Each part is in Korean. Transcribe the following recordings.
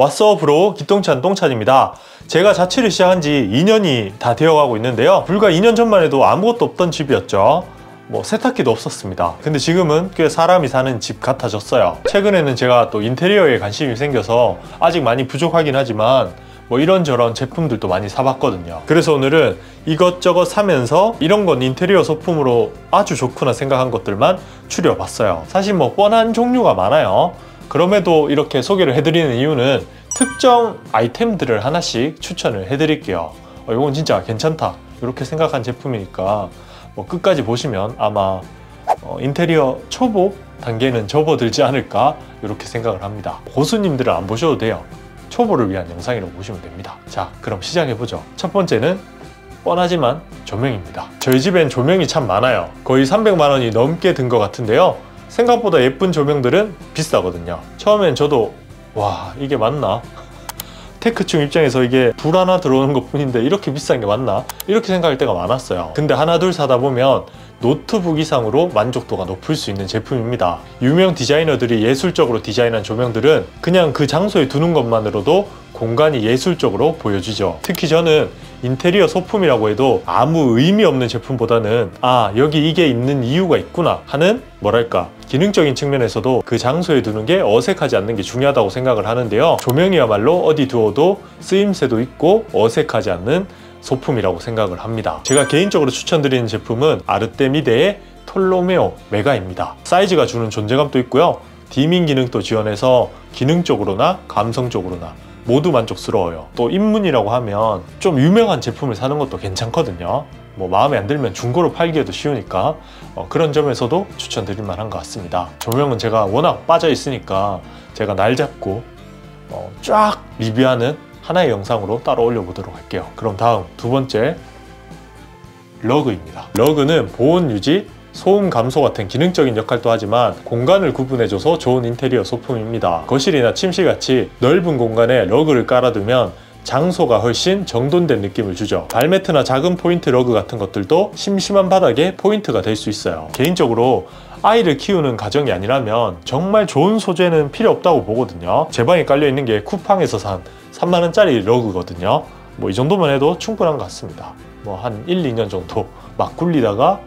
왓츠업으로 기똥찬 똥찬입니다. 제가 자취를 시작한 지 2년이 다 되어가고 있는데요. 불과 2년 전만 해도 아무것도 없던 집이었죠. 뭐 세탁기도 없었습니다. 근데 지금은 꽤 사람이 사는 집 같아졌어요. 최근에는 제가 또 인테리어에 관심이 생겨서 아직 많이 부족하긴 하지만 뭐 이런저런 제품들도 많이 사봤거든요. 그래서 오늘은 이것저것 사면서 이런 건 인테리어 소품으로 아주 좋구나 생각한 것들만 추려봤어요. 사실 뭐 뻔한 종류가 많아요. 그럼에도 이렇게 소개를 해드리는 이유는 특정 아이템들을 하나씩 추천을 해드릴게요. 이건 진짜 괜찮다 이렇게 생각한 제품이니까 뭐 끝까지 보시면 아마 인테리어 초보 단계는 접어들지 않을까 이렇게 생각을 합니다. 고수님들은 안 보셔도 돼요. 초보를 위한 영상이라고 보시면 됩니다. 자, 그럼 시작해보죠. 첫 번째는 뻔하지만 조명입니다. 저희 집엔 조명이 참 많아요. 거의 300만 원이 넘게 든 것 같은데요. 생각보다 예쁜 조명들은 비싸거든요. 처음엔 저도 와 이게 맞나? 테크충 입장에서 이게 불 하나 들어오는 것 뿐인데 이렇게 비싼 게 맞나? 이렇게 생각할 때가 많았어요. 근데 하나 둘 사다 보면 노트북 이상으로 만족도가 높을 수 있는 제품입니다. 유명 디자이너들이 예술적으로 디자인한 조명들은 그냥 그 장소에 두는 것만으로도 공간이 예술적으로 보여지죠. 특히 저는 인테리어 소품이라고 해도 아무 의미 없는 제품보다는 아 여기 이게 있는 이유가 있구나 하는 뭐랄까 기능적인 측면에서도 그 장소에 두는 게 어색하지 않는 게 중요하다고 생각을 하는데요. 조명이야말로 어디 두어도 쓰임새도 있고 어색하지 않는 소품이라고 생각을 합니다. 제가 개인적으로 추천드리는 제품은 아르테미데의 톨로메오 메가입니다. 사이즈가 주는 존재감도 있고요. 디밍 기능도 지원해서 기능적으로나 감성적으로나 모두 만족스러워요. 또 입문이라고 하면 좀 유명한 제품을 사는 것도 괜찮거든요. 뭐 마음에 안 들면 중고로 팔기에도 쉬우니까 그런 점에서도 추천드릴 만한 것 같습니다. 조명은 제가 워낙 빠져 있으니까 제가 날 잡고 쫙 리뷰하는 하나의 영상으로 따로 올려보도록 할게요. 그럼 다음 두 번째 러그입니다. 러그는 보온 유지, 소음 감소 같은 기능적인 역할도 하지만 공간을 구분해줘서 좋은 인테리어 소품입니다. 거실이나 침실같이 넓은 공간에 러그를 깔아두면 장소가 훨씬 정돈된 느낌을 주죠. 발매트나 작은 포인트 러그 같은 것들도 심심한 바닥에 포인트가 될 수 있어요. 개인적으로 아이를 키우는 가정이 아니라면 정말 좋은 소재는 필요 없다고 보거든요. 제 방에 깔려있는 게 쿠팡에서 산 3만원짜리 러그거든요. 뭐 이 정도만 해도 충분한 것 같습니다. 뭐 한 1, 2년 정도 막 굴리다가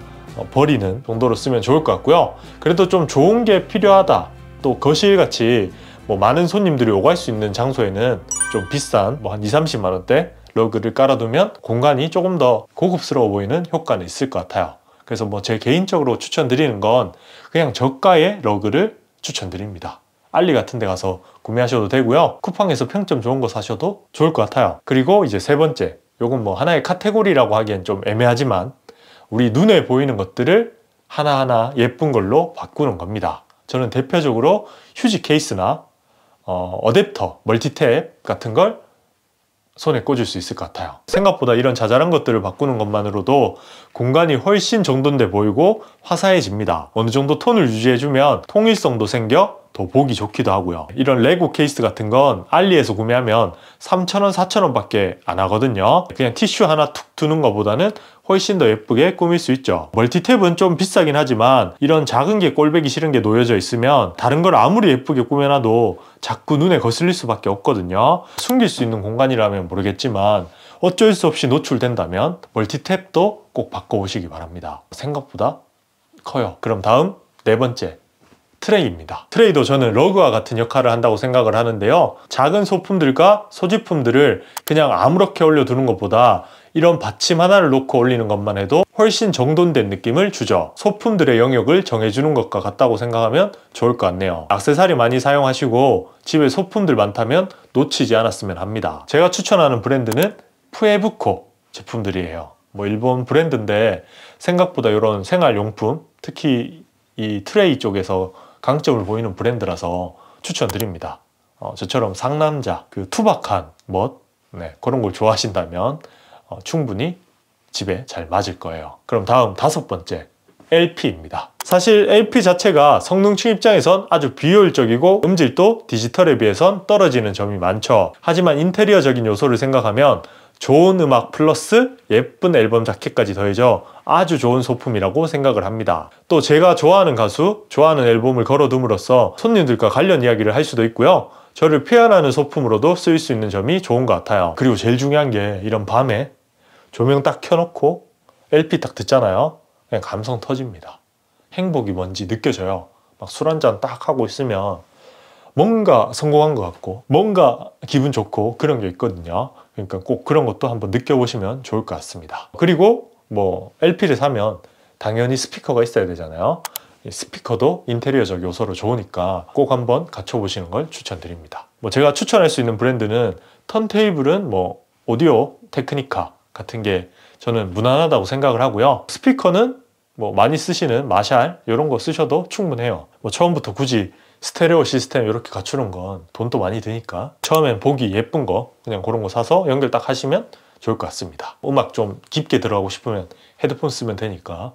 버리는 정도로 쓰면 좋을 것 같고요. 그래도 좀 좋은 게 필요하다. 또 거실같이 뭐 많은 손님들이 오갈 수 있는 장소에는 좀 비싼 뭐 한 20~30만원대 러그를 깔아두면 공간이 조금 더 고급스러워 보이는 효과는 있을 것 같아요. 그래서 뭐 제 개인적으로 추천드리는 건 그냥 저가의 러그를 추천드립니다. 알리 같은 데 가서 구매하셔도 되고요. 쿠팡에서 평점 좋은 거 사셔도 좋을 것 같아요. 그리고 이제 세 번째, 요건 뭐 하나의 카테고리라고 하기엔 좀 애매하지만 우리 눈에 보이는 것들을 하나하나 예쁜 걸로 바꾸는 겁니다. 저는 대표적으로 휴지 케이스나 어댑터, 멀티탭 같은 걸 손에 꽂을 수 있을 것 같아요. 생각보다 이런 자잘한 것들을 바꾸는 것만으로도 공간이 훨씬 정돈돼 보이고 화사해집니다. 어느 정도 톤을 유지해주면 통일성도 생겨 더 보기 좋기도 하고요. 이런 레고 케이스 같은 건 알리에서 구매하면 3,000원, 4,000원 밖에 안 하거든요. 그냥 티슈 하나 툭 두는 것보다는 훨씬 더 예쁘게 꾸밀 수 있죠. 멀티탭은 좀 비싸긴 하지만 이런 작은 게 꼴보기 싫은 게 놓여져 있으면 다른 걸 아무리 예쁘게 꾸며놔도 자꾸 눈에 거슬릴 수밖에 없거든요. 숨길 수 있는 공간이라면 모르겠지만 어쩔 수 없이 노출된다면 멀티탭도 꼭 바꿔보시기 바랍니다. 생각보다 커요. 그럼 다음 네 번째 트레이입니다. 트레이도 저는 러그와 같은 역할을 한다고 생각을 하는데요. 작은 소품들과 소지품들을 그냥 아무렇게 올려두는 것보다 이런 받침 하나를 놓고 올리는 것만 해도 훨씬 정돈된 느낌을 주죠. 소품들의 영역을 정해주는 것과 같다고 생각하면 좋을 것 같네요. 액세서리 많이 사용하시고 집에 소품들 많다면 놓치지 않았으면 합니다. 제가 추천하는 브랜드는 푸에브코 제품들이에요. 뭐 일본 브랜드인데 생각보다 이런 생활용품, 특히 이 트레이 쪽에서 강점을 보이는 브랜드라서 추천드립니다. 저처럼 상남자, 그 투박한 멋, 그런 걸 좋아하신다면 충분히 집에 잘 맞을 거예요. 그럼 다음 다섯 번째, LP입니다. 사실 LP 자체가 성능층 입장에선 아주 비효율적이고 음질도 디지털에 비해선 떨어지는 점이 많죠. 하지만 인테리어적인 요소를 생각하면 좋은 음악 플러스 예쁜 앨범 자켓까지 더해져 아주 좋은 소품이라고 생각을 합니다. 또 제가 좋아하는 가수, 좋아하는 앨범을 걸어둠으로써 손님들과 관련 이야기를 할 수도 있고요. 저를 표현하는 소품으로도 쓰일 수 있는 점이 좋은 것 같아요. 그리고 제일 중요한 게 이런 밤에 조명 딱 켜놓고 LP 딱 듣잖아요. 그냥 감성 터집니다. 행복이 뭔지 느껴져요. 막 술 한잔 딱 하고 있으면 뭔가 성공한 것 같고 뭔가 기분 좋고 그런 게 있거든요. 그러니까 꼭 그런 것도 한번 느껴보시면 좋을 것 같습니다. 그리고 뭐 LP를 사면 당연히 스피커가 있어야 되잖아요. 스피커도 인테리어적 요소로 좋으니까 꼭 한번 갖춰보시는 걸 추천드립니다. 뭐 제가 추천할 수 있는 브랜드는 턴테이블은 뭐 오디오 테크니카 같은 게 저는 무난하다고 생각을 하고요. 스피커는 뭐 많이 쓰시는 마샬 이런 거 쓰셔도 충분해요. 뭐 처음부터 굳이 스테레오 시스템 이렇게 갖추는 건 돈도 많이 드니까 처음엔 보기 예쁜 거 그냥 그런 거 사서 연결 딱 하시면 좋을 것 같습니다. 음악 좀 깊게 들어가고 싶으면 헤드폰 쓰면 되니까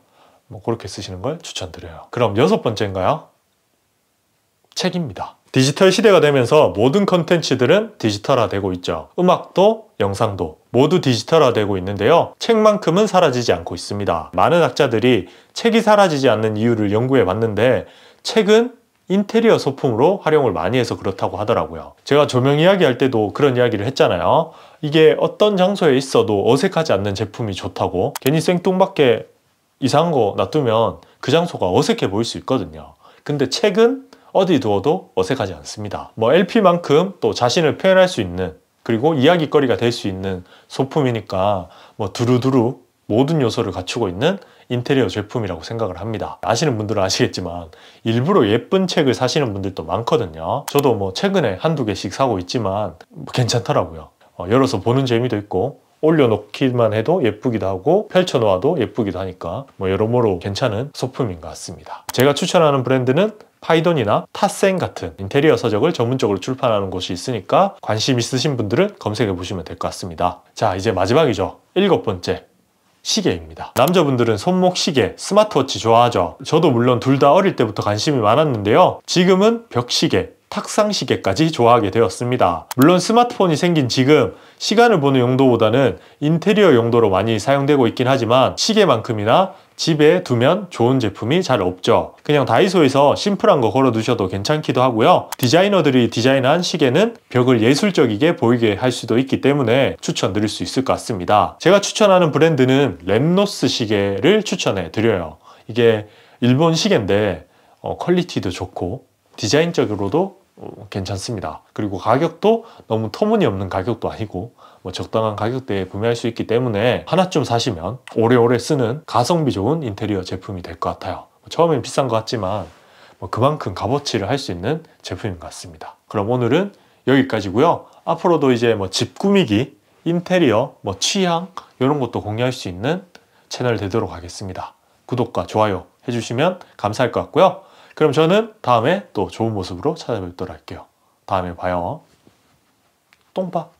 뭐 그렇게 쓰시는 걸 추천드려요. 그럼 6번째인가요? 책입니다. 디지털 시대가 되면서 모든 컨텐츠들은 디지털화되고 있죠. 음악도 영상도 모두 디지털화되고 있는데요. 책만큼은 사라지지 않고 있습니다. 많은 학자들이 책이 사라지지 않는 이유를 연구해 봤는데 책은 인테리어 소품으로 활용을 많이 해서 그렇다고 하더라고요. 제가 조명 이야기할 때도 그런 이야기를 했잖아요. 이게 어떤 장소에 있어도 어색하지 않는 제품이 좋다고. 괜히 생뚱맞게 이상한 거 놔두면 그 장소가 어색해 보일 수 있거든요. 근데 책은 어디 두어도 어색하지 않습니다. 뭐 LP만큼 또 자신을 표현할 수 있는 그리고 이야기거리가 될 수 있는 소품이니까 뭐 두루두루 모든 요소를 갖추고 있는 인테리어 제품이라고 생각을 합니다. 아시는 분들은 아시겠지만 일부러 예쁜 책을 사시는 분들도 많거든요. 저도 뭐 최근에 한두 개씩 사고 있지만 괜찮더라고요. 열어서 보는 재미도 있고 올려놓기만 해도 예쁘기도 하고 펼쳐놓아도 예쁘기도 하니까 뭐 여러모로 괜찮은 소품인 것 같습니다. 제가 추천하는 브랜드는 파이돈이나 타센 같은 인테리어 서적을 전문적으로 출판하는 곳이 있으니까 관심 있으신 분들은 검색해 보시면 될 것 같습니다. 자, 이제 마지막이죠. 7번째. 시계입니다. 남자분들은 손목 시계, 스마트워치 좋아하죠. 저도 물론 둘 다 어릴 때부터 관심이 많았는데요. 지금은 벽시계, 탁상시계까지 좋아하게 되었습니다. 물론 스마트폰이 생긴 지금 시간을 보는 용도보다는 인테리어 용도로 많이 사용되고 있긴 하지만 시계만큼이나 집에 두면 좋은 제품이 잘 없죠. 그냥 다이소에서 심플한 거 걸어 두셔도 괜찮기도 하고요. 디자이너들이 디자인한 시계는 벽을 예술적이게 보이게 할 수도 있기 때문에 추천드릴 수 있을 것 같습니다. 제가 추천하는 브랜드는 렘노스 시계를 추천해 드려요. 이게 일본 시계인데 퀄리티도 좋고 디자인적으로도 괜찮습니다. 그리고 가격도 너무 터무니없는 가격도 아니고 뭐 적당한 가격대에 구매할 수 있기 때문에 하나쯤 사시면 오래오래 쓰는 가성비 좋은 인테리어 제품이 될 것 같아요. 처음엔 비싼 것 같지만 뭐 그만큼 값어치를 할 수 있는 제품인 것 같습니다. 그럼 오늘은 여기까지고요. 앞으로도 이제 뭐 집 꾸미기, 인테리어, 뭐 취향 이런 것도 공유할 수 있는 채널 되도록 하겠습니다. 구독과 좋아요 해주시면 감사할 것 같고요. 그럼 저는 다음에 또 좋은 모습으로 찾아뵙도록 할게요. 다음에 봐요. 똥밥.